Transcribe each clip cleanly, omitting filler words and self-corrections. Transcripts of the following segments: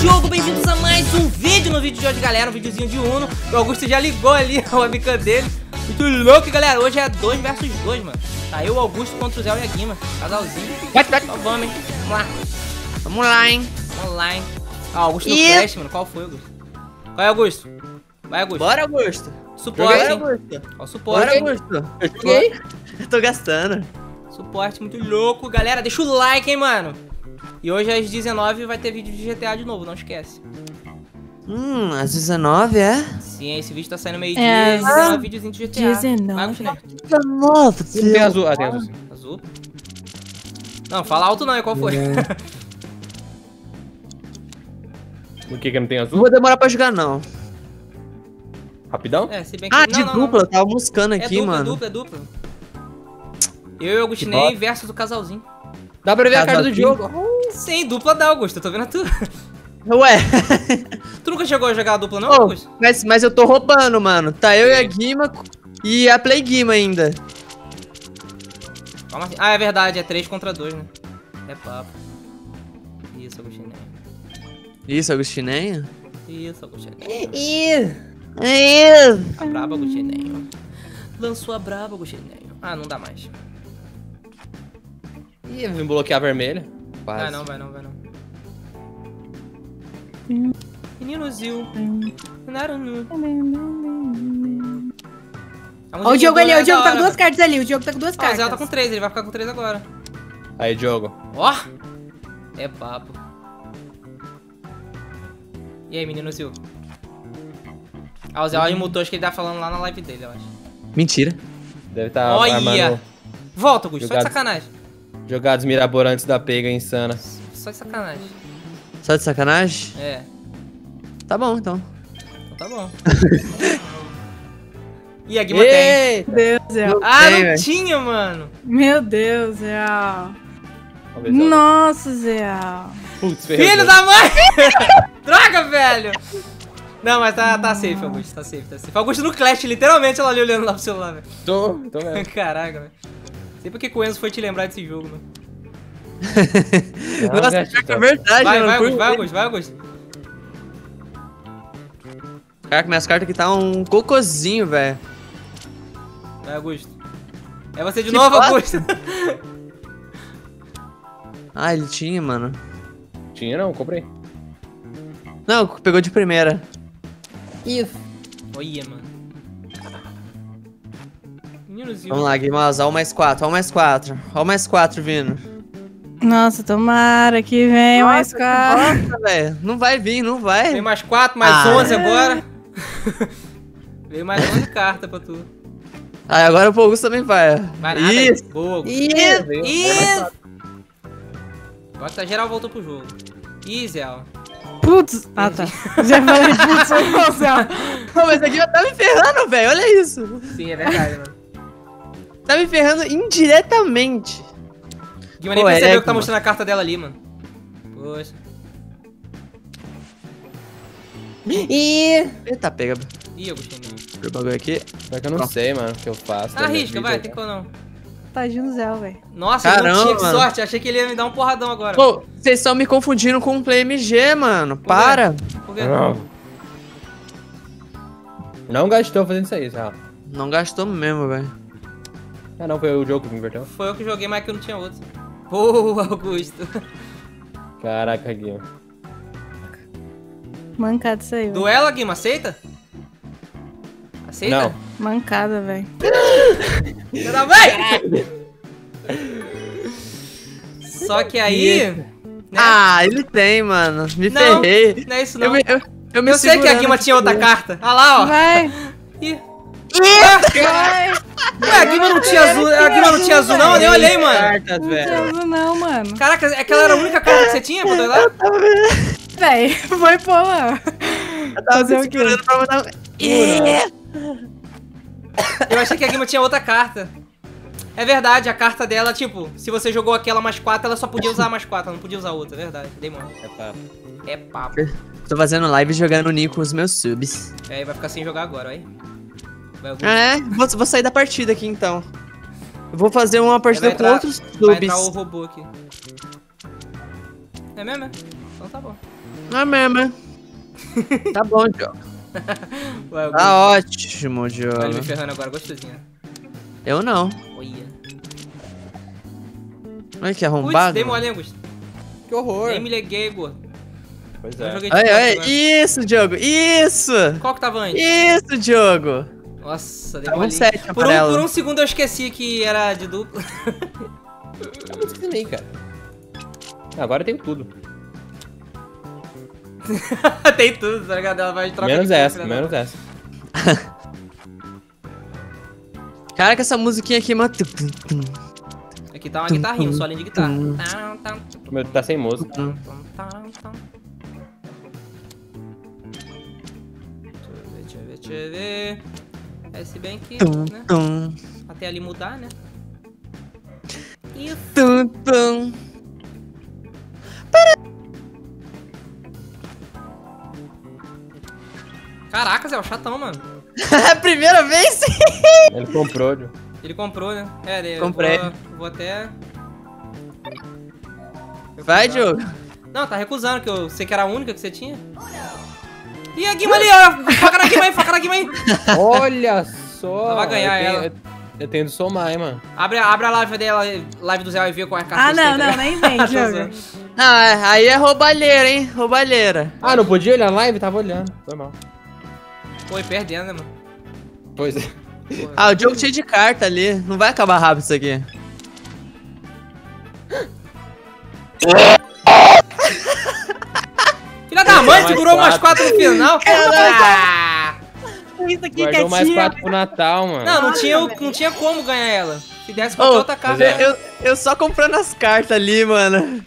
Diogo, bem-vindos a mais um vídeo. No vídeo de hoje, galera, um videozinho de Uno. O Augusto já ligou ali a webcam dele. Muito louco, galera, hoje é 2 vs 2, mano. Tá eu, Augusto, contra o Zeal e a Guima. Casalzinho, vamos, hein. Vamos lá. Vamos lá, hein. Vamos lá, hein. Ah, Augusto no flash, mano, qual foi, Augusto? Vai, Augusto. Vai, Augusto. Bora, Augusto. Suporte, hein. Ó, suporte. Bora, Augusto. Eu joguei. Eu tô gastando. Suporte muito louco, galera, deixa o like, hein, mano. E hoje às 19 vai ter vídeo de GTA de novo, não esquece. Às 19 é? Sim, esse vídeo tá saindo meio-dia. É, é um videozinho de GTA. 19. Vai, 19. Tem azul, ah, tem azul sim. Azul? Não, fala alto não, é qual foi? Por que não tem azul? Não vou demorar pra jogar, não. Rapidão? É, se bem que... Ah, não, de não, dupla, não. Tava buscando aqui, dupla, mano. É dupla. Eu e o Agustinei versus o casalzinho. Dá pra ver a cara do Diogo? Sim, dupla dá, Augusto, eu tô vendo a tua. Ué. Tu nunca chegou a jogar a dupla não, Augusto? Mas eu tô roubando, mano. Tá eu e a Guima e a Playguima ainda. Calma assim. Ah, é verdade, é 3 contra 2, né? É papo. Isso, Agustinei. Isso, Agustinei? Isso, Agustinei. Isso. A braba, Agustinei. Lançou a braba, Agustinei. Ah, não dá mais. Ih, vai me bloquear a vermelha. Quase. Vai não, vai não, vai não. Menino Zil. Ó o Diogo ali, ó, o Diogo tá com 2 cartas ali, o Diogo tá com 2 cartas. O Zé tá com 3, ele vai ficar com 3 agora. Aí, Diogo. Ó! É papo. E aí, menino Zil? Ah, o Zé mutou, acho que ele tá falando lá na live dele, eu acho. Mentira. Deve tá armando... Volta, Augusto, só de sacanagem. Jogadas miraborantes da pega insana. Só de sacanagem. Só de sacanagem? É. Tá bom, então. Então tá bom. E a Guima tem. Meu Deus, é. Ah, não tinha, mano. Meu Deus, é. Nossa, Zé. Putz, filho da mãe! Droga, velho! Não, mas tá safe, Augusto. Tá safe, tá safe. Augusto no Clash, literalmente, ela ali olhando lá pro celular, velho. Tô mesmo. Caraca, velho. Sei porque Coenzo foi te lembrar desse jogo, mano. Nossa, é verdade, vai, mano. Vai, Augusto. Caraca, minhas cartas aqui tá um cocôzinho, velho. Vai, Augusto. É você de novo, Augusto. Ah, ele tinha, mano. Tinha não, comprei. Não, pegou de primeira. Isso. Olha, mano. Vamos lá, Guimas, ó o mais 4, ó o mais 4. Ó o mais 4 vindo. Nossa, tomara que venha mais 4. Nossa, velho, não vai vir, não vai. Vem mais 4, mais 11 agora. Veio mais 11 cartas pra tu. Ah, agora o Pogus também vai. Vai nada, isso. Boa, isso. Agora tá geral, voltou pro jogo. Ih, Zé, ó. Putz. Ah, tá. Já falei, putz, ó, Zé. Não, mas aqui já tá me ferrando, velho, olha isso. Sim, é verdade, mano. Tá me ferrando indiretamente. Guima nem percebeu que tá mostrando a carta dela ali, mano. Poxa. Ih! Eita, pega. Ih, eu gostei mesmo. Eu bagulho aqui. Só que eu não sei, mano, o que eu faço. Arrisca, vai, tem que ou não. Tadinho do Zé, velho. Nossa, eu não tinha, que sorte. Achei que ele ia me dar um porradão agora. Pô, vocês estão me confundindo com o PlayMG, mano. Para. Por quê? Não gastou fazendo isso aí, Zé. Não gastou mesmo, velho. Ah não, foi o jogo que me inverteu. Foi eu que joguei, mas que eu não tinha outro. Boa, Augusto. Caraca, Guima. Mancada isso aí. Duela, Guima, aceita? Aceita? Não. Mancada, velho. Só que aí... Né? Ah, ele tem, mano. Me ferrei. Não é isso não. Eu sei que a Guima tinha outra carta. Ah lá, ó. Vai. Ih. Ué, a Guima não tinha azul, não, eu nem olhei, mano. Cartas, não tinha azul não, mano. Caraca, aquela era a única carta que você tinha pra dois lá? Véi, foi pô, mano. Eu tava segurando pra mandar... Eu achei que a Guima tinha outra carta. É verdade, a carta dela, tipo, se você jogou aquela mais 4, ela só podia usar mais 4, ela não podia usar outra, é verdade. Demônio. É papo. É papo. Tô fazendo live jogando Nico com os meus subs. É, vai ficar sem jogar agora, aí. É, vou sair da partida aqui então. Eu vou fazer uma partida com outros clubes. Vai entrar o robô aqui. É mesmo? Então tá bom. Não é mesmo, hein? Tá bom, Diogo. Ué, tá ótimo, Diogo. Ele me ferrando agora, gostosinha. Eu não. Olha. Olha que arrombado. Putz, dei mole, Augusto. Que horror. Nem me liguei, gordo. Pois é. Isso, Diogo. Isso. Qual que tava antes? Isso, Diogo. Nossa, dei mole. Por um segundo eu esqueci que era de dupla. Eu não esqueci, cara. Agora eu tenho tudo. Tem tudo, tá ligado? Ela vai trocar. Menos essa, menos essa. Caraca, essa musiquinha aqui, mano. Aqui tá uma guitarrinha, um solinho de guitarra. Meu, tá sem música. Deixa eu ver. É, se bem que, né? Até ali mudar, né? Isso. Caraca, Zé, é o chatão, mano. É a primeira vez, sim. Ele comprou, Diogo. Ele comprou, né? É, ele comprei. Vou até... recusar. Vai, Diogo. Não, tá recusando, que eu sei que era a única que você tinha. Ih, a Guima ali, ó. Faca na Guima aí, faca na Guima aí. Olha só. Ela vai ganhar, ela. Eu tenho de somar, hein, mano. Abre a live dela, live do Zeal Ivo com a carta. Ah, não, não, nem vem, Diogo. Ah, aí é roubalheira, hein? Roubalheira. Ah, não podia olhar a live? Tava olhando. Foi mal. Foi perdendo, né, mano? Pois é. Ah, o Diogo cheio de carta ali. Não vai acabar rápido isso aqui. Filha da mãe, segurou mais 4 no final. Isso aqui guardou quietinho. Mais 4 pro Natal, mano. Não tinha como ganhar ela. Se desse com outra carta. Eu só comprando as cartas ali, mano.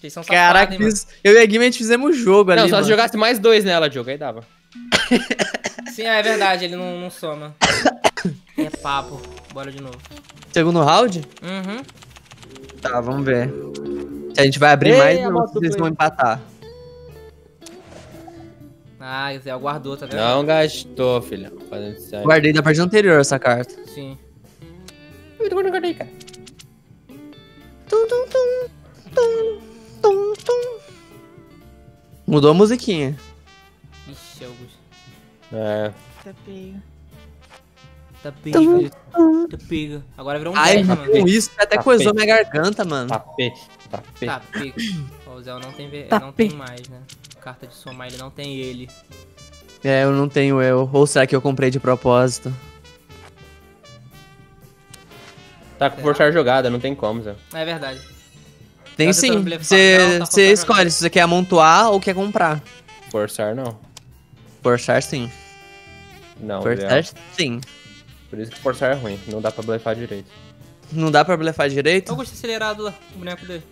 Vocês são safados. Caraca, hein, mano? Eu e a Guima, a gente fizemos o jogo ali. Não, só se jogasse mais 2 nela, Diogo, aí dava. Sim, é verdade, ele não soma. É papo. Bora de novo. Segundo round? Uhum. Tá, vamos ver. Se a gente vai abrir mais ou se eles vão empatar. Ah, o Zé guardou, tá vendo? Não gastou, filho. Guardei da partida anterior essa carta. Sim. Eu não guardei, cara. Mudou a musiquinha. Ixi, Augusto. É. Tá pega. Agora virou um pega, mano. Com isso, até coisou minha garganta, mano. Tá pega. O Zé não tem mais, né? Carta de somar, ele não tem ele. É, eu não tenho eu. Ou será que eu comprei de propósito? Tá com forçar jogada, não tem como, Zé. É verdade. Tem sim. Você escolhe se você quer amontoar ou quer comprar. Forçar não. Forçar sim. Não, forçar sim. Por isso que forçar é ruim, não dá pra blefar direito. Não dá pra blefar direito? Eu gostei acelerado lá, o boneco dele.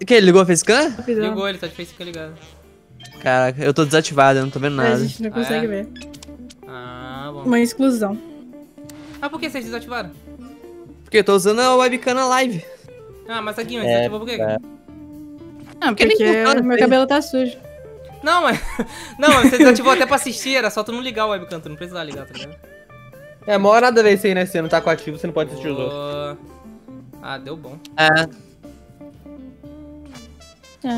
O que, ele ligou a facecam? Ligou, ele tá de facecam ligado. Caraca, eu tô desativado, eu não tô vendo nada. A gente não consegue ver. Ah, bom. Uma exclusão. Ah, por que vocês desativaram? Porque eu tô usando a webcam na live. Ah, mas aqui, você desativou por quê? Não, porque meu cabelo tá sujo. Não, mas você desativou até pra assistir, era só tu não ligar o webcam, tu não precisava ligar, tá ligado? É, mó hora da vez aí, né? Se você não tá com ativo, você não pode assistir os outros. Ah, deu bom. É.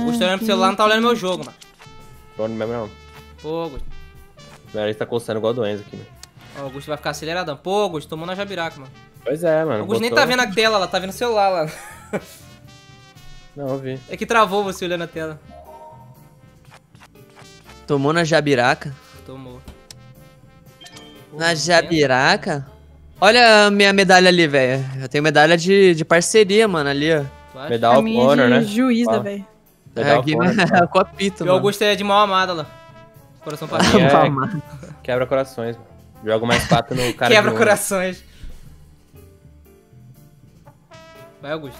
Gostei olhando pro celular, não tá olhando meu jogo, mano. Tô olhando mesmo, não. Pô, Augusto. Velho, ele tá coçando igual a doença aqui, mano. Ó, o Augusto vai ficar aceleradão. Pô, Augusto, tomou na jabiraca, mano. Pois é, mano. O Augusto nem tá vendo a tela lá, tá vendo o celular lá. Não, eu vi. É que travou você olhando a tela. Tomou na jabiraca? Tomou. Na jabiraca? Olha a minha medalha ali, velho. Eu tenho medalha de parceria, mano, ali, ó. Medal of Honor, né? Juíza, velho. É, com a pito, mano. O Augusto é de mal amada, lá. Coração pra mim. Quebra corações, mano. Jogo mais 4 no cara. Quebra corações. Vai, Augusto.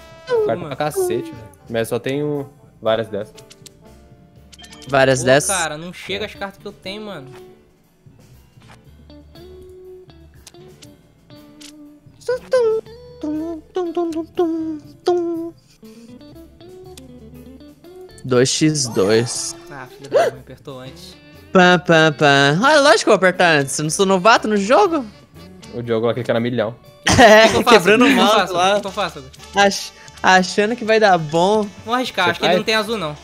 Carta pra cacete, velho. Mas só tenho várias dessas. Várias dessas? Cara, não chega as cartas que eu tenho, mano. Tum 2x2. Ah, filho da mãe, apertou antes. Ah, lógico que eu vou apertar antes. Eu não sou novato no jogo? O Diogo lá clica na milhão. É, quebrando o mouse lá. O que eu faço? Achando que vai dar bom. Vamos arriscar, acho que ele não tem azul, não.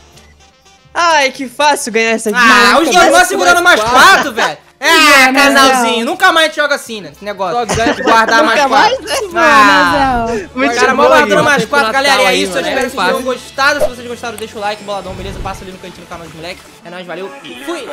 Ai, que fácil ganhar essa aqui. Ah, os dois vão segurando mais quatro, velho. É, canalzinho, nunca mais joga assim, né? Esse negócio de guardar mais quatro. O cara mal guardando mais quatro, galera. E é isso, eu espero que vocês tenham gostado. Se vocês gostaram, deixa o like, boladão, beleza? Passa ali no cantinho do canal dos moleques. É nóis, valeu. Fui!